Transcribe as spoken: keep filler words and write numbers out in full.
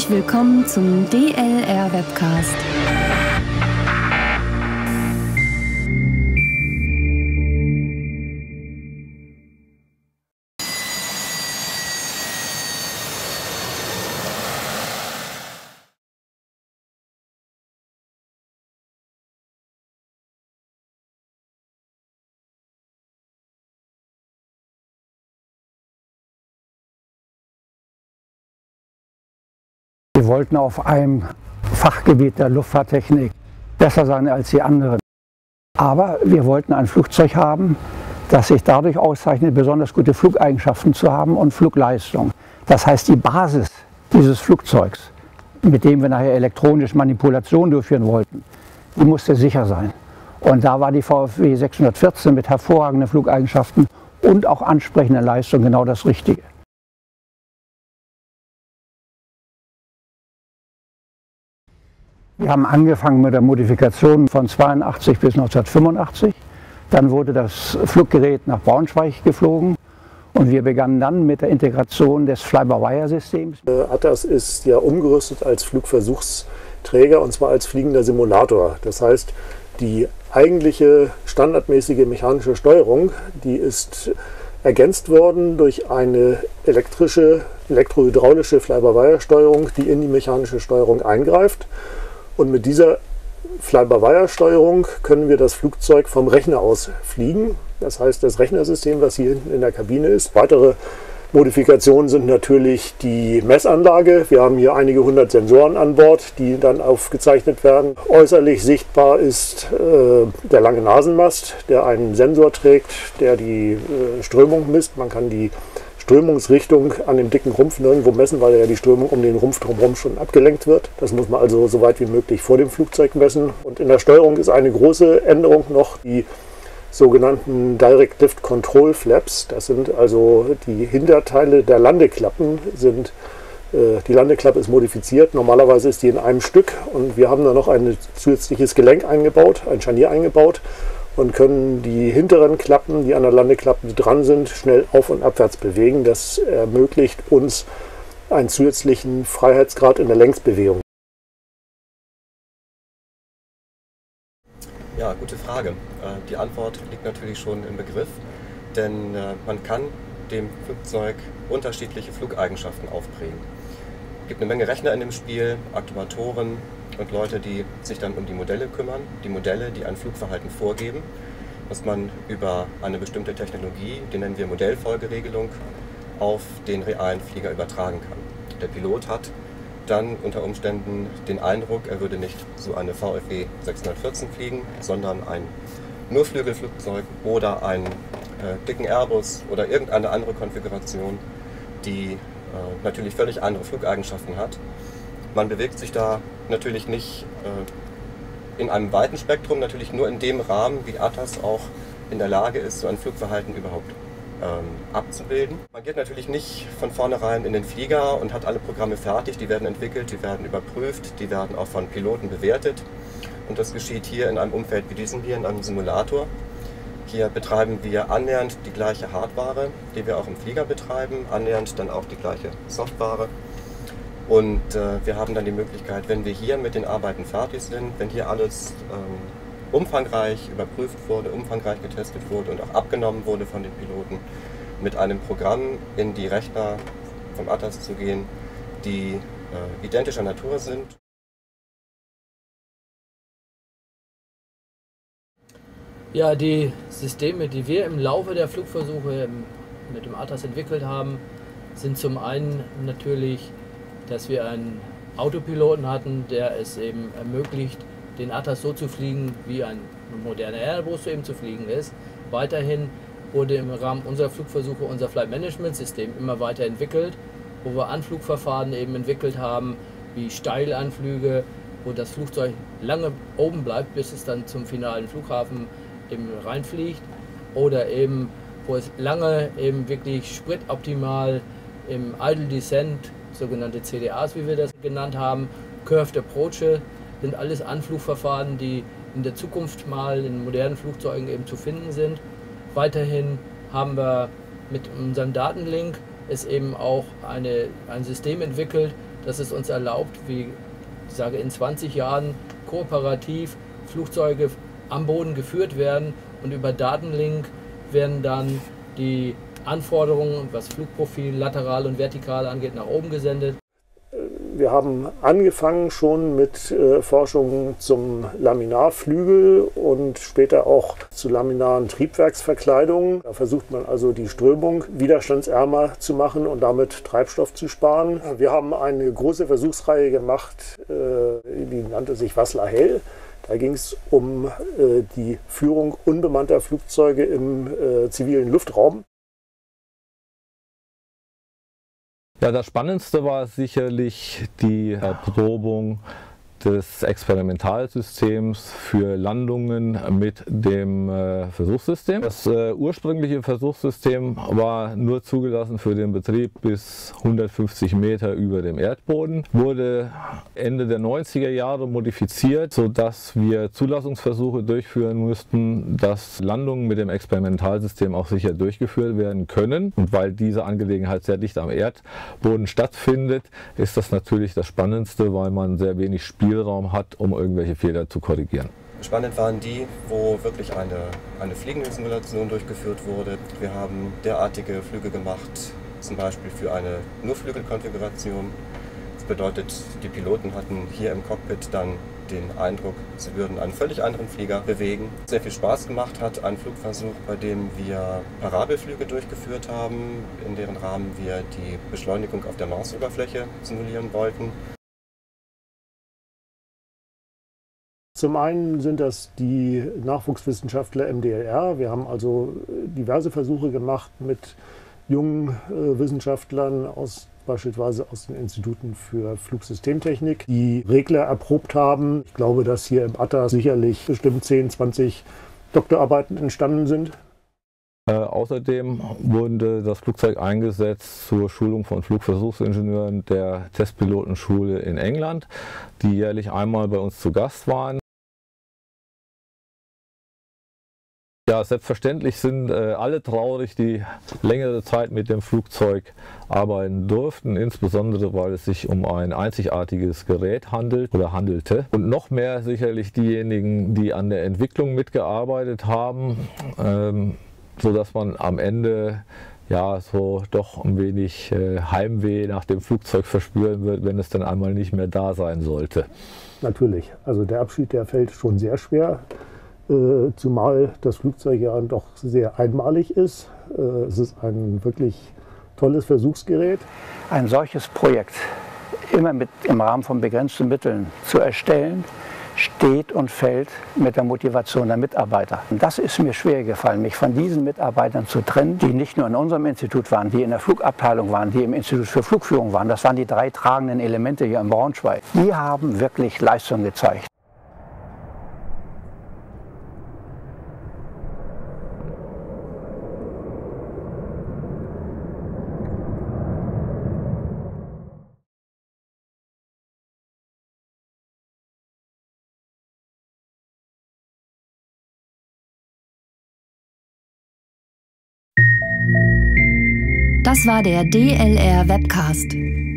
Herzlich willkommen zum D L R Webcast. Wir wollten auf einem Fachgebiet der Luftfahrttechnik besser sein als die anderen. Aber wir wollten ein Flugzeug haben, das sich dadurch auszeichnet, besonders gute Flugeigenschaften zu haben und Flugleistung. Das heißt, die Basis dieses Flugzeugs, mit dem wir nachher elektronisch Manipulationen durchführen wollten, die musste sicher sein. Und da war die VfW sechshundertvierzehn mit hervorragenden Flugeigenschaften und auch ansprechender Leistung genau das Richtige. Wir haben angefangen mit der Modifikation von neunzehnhundertzweiundachtzig bis neunzehnhundertfünfundachtzig. Dann wurde das Fluggerät nach Braunschweig geflogen und wir begannen dann mit der Integration des Fly-by-Wire-Systems. ATTAS ist ja umgerüstet als Flugversuchsträger und zwar als fliegender Simulator. Das heißt, die eigentliche standardmäßige mechanische Steuerung, die ist ergänzt worden durch eine elektrische, elektrohydraulische Fly-by-Wire-Steuerung, die in die mechanische Steuerung eingreift. Und mit dieser Fly-by-Wire-Steuerung können wir das Flugzeug vom Rechner aus fliegen. Das heißt, das Rechnersystem, was hier hinten in der Kabine ist. Weitere Modifikationen sind natürlich die Messanlage. Wir haben hier einige hundert Sensoren an Bord, die dann aufgezeichnet werden. Äußerlich sichtbar ist äh, der lange Nasenmast, der einen Sensor trägt, der die äh, Strömung misst. Man kann die Strömungsrichtung an dem dicken Rumpf nirgendwo messen, weil ja die Strömung um den Rumpf drumherum schon abgelenkt wird. Das muss man also so weit wie möglich vor dem Flugzeug messen. Und in der Steuerung ist eine große Änderung noch die sogenannten Direct Lift Control Flaps. Das sind also die Hinterteile der Landeklappen. Sind, äh, die Landeklappe ist modifiziert. Normalerweise ist die in einem Stück und wir haben da noch ein zusätzliches Gelenk eingebaut, ein Scharnier eingebaut. Und können die hinteren Klappen, die an der Landeklappe dran sind, schnell auf- und abwärts bewegen. Das ermöglicht uns einen zusätzlichen Freiheitsgrad in der Längsbewegung. Ja, gute Frage. Die Antwort liegt natürlich schon im Begriff, denn man kann dem Flugzeug unterschiedliche Flugeigenschaften aufprägen. Es gibt eine Menge Rechner in dem Spiel, Aktuatoren und Leute, die sich dann um die Modelle kümmern, die Modelle, die ein Flugverhalten vorgeben, dass man über eine bestimmte Technologie, die nennen wir Modellfolgeregelung, auf den realen Flieger übertragen kann. Der Pilot hat dann unter Umständen den Eindruck, er würde nicht so eine VfW sechshundertvierzehn fliegen, sondern ein Nurflügelflugzeug oder einen äh, dicken Airbus oder irgendeine andere Konfiguration, die äh, natürlich völlig andere Flugeigenschaften hat. Man bewegt sich da natürlich nicht äh, in einem weiten Spektrum, natürlich nur in dem Rahmen, wie ATTAS auch in der Lage ist, so ein Flugverhalten überhaupt ähm, abzubilden. Man geht natürlich nicht von vornherein in den Flieger und hat alle Programme fertig, die werden entwickelt, die werden überprüft, die werden auch von Piloten bewertet. Und das geschieht hier in einem Umfeld wie diesem hier, in einem Simulator. Hier betreiben wir annähernd die gleiche Hardware, die wir auch im Flieger betreiben, annähernd dann auch die gleiche Software. Und äh, wir haben dann die Möglichkeit, wenn wir hier mit den Arbeiten fertig sind, wenn hier alles ähm, umfangreich überprüft wurde, umfangreich getestet wurde und auch abgenommen wurde von den Piloten, mit einem Programm in die Rechner vom ATTAS zu gehen, die äh, identischer Natur sind. Ja, die Systeme, die wir im Laufe der Flugversuche mit dem ATTAS entwickelt haben, sind zum einen natürlich, dass wir einen Autopiloten hatten, der es eben ermöglicht, den ATTAS so zu fliegen, wie ein moderner Airbus eben zu fliegen ist. Weiterhin wurde im Rahmen unserer Flugversuche unser Flight Management System immer weiter entwickelt, wo wir Anflugverfahren eben entwickelt haben, wie Steilanflüge, wo das Flugzeug lange oben bleibt, bis es dann zum finalen Flughafen eben reinfliegt, oder eben, wo es lange eben wirklich spritoptimal im Idle Descent, sogenannte C D As, wie wir das genannt haben, Curved Approaches, sind alles Anflugverfahren, die in der Zukunft mal in modernen Flugzeugen eben zu finden sind. Weiterhin haben wir mit unserem Datenlink es eben auch eine, ein System entwickelt, dass es uns erlaubt, wie ich sage, in zwanzig Jahren kooperativ Flugzeuge am Boden geführt werden und über Datenlink werden dann die Anforderungen, was Flugprofil, lateral und vertikal angeht, nach oben gesendet. Wir haben angefangen schon mit äh, Forschungen zum Laminarflügel und später auch zu laminaren Triebwerksverkleidungen. Da versucht man also die Strömung widerstandsärmer zu machen und damit Treibstoff zu sparen. Wir haben eine große Versuchsreihe gemacht, äh, die nannte sich Wasslahel. Da ging es um äh, die Führung unbemannter Flugzeuge im äh, zivilen Luftraum. Ja, das Spannendste war sicherlich die Erprobung des Experimentalsystems für Landungen mit dem äh, Versuchssystem. Das äh, ursprüngliche Versuchssystem war nur zugelassen für den Betrieb bis hundertfünfzig Meter über dem Erdboden, wurde Ende der neunziger Jahre modifiziert, sodass wir Zulassungsversuche durchführen mussten, dass Landungen mit dem Experimentalsystem auch sicher durchgeführt werden können. Und weil diese Angelegenheit sehr dicht am Erdboden stattfindet, ist das natürlich das Spannendste, weil man sehr wenig Spiel Raum hat, um irgendwelche Fehler zu korrigieren. Spannend waren die, wo wirklich eine, eine Fliegensimulation durchgeführt wurde. Wir haben derartige Flüge gemacht, zum Beispiel für eine Nurflügelkonfiguration. Das bedeutet, die Piloten hatten hier im Cockpit dann den Eindruck, sie würden einen völlig anderen Flieger bewegen. Sehr viel Spaß gemacht hat ein Flugversuch, bei dem wir Parabelflüge durchgeführt haben, in deren Rahmen wir die Beschleunigung auf der Marsoberfläche simulieren wollten. Zum einen sind das die Nachwuchswissenschaftler im D L R. Wir haben also diverse Versuche gemacht mit jungen äh, Wissenschaftlern aus beispielsweise aus den Instituten für Flugsystemtechnik, die Regler erprobt haben. Ich glaube, dass hier im ATTAS sicherlich bestimmt zehn, zwanzig Doktorarbeiten entstanden sind. Äh, außerdem wurde das Flugzeug eingesetzt zur Schulung von Flugversuchsingenieuren der Testpilotenschule in England, die jährlich einmal bei uns zu Gast waren. Ja, selbstverständlich sind äh, alle traurig, die längere Zeit mit dem Flugzeug arbeiten durften, insbesondere weil es sich um ein einzigartiges Gerät handelt oder handelte. Und noch mehr sicherlich diejenigen, die an der Entwicklung mitgearbeitet haben, ähm, sodass man am Ende ja so doch ein wenig äh, Heimweh nach dem Flugzeug verspüren wird, wenn es dann einmal nicht mehr da sein sollte. Natürlich, also der Abschied, der fällt schon sehr schwer. Zumal das Flugzeug ja doch sehr einmalig ist. Es ist ein wirklich tolles Versuchsgerät. Ein solches Projekt immer mit im Rahmen von begrenzten Mitteln zu erstellen, steht und fällt mit der Motivation der Mitarbeiter. Und das ist mir schwer gefallen, mich von diesen Mitarbeitern zu trennen, die nicht nur in unserem Institut waren, die in der Flugabteilung waren, die im Institut für Flugführung waren. Das waren die drei tragenden Elemente hier in Braunschweig. Die haben wirklich Leistung gezeigt. Das war der D L R Webcast.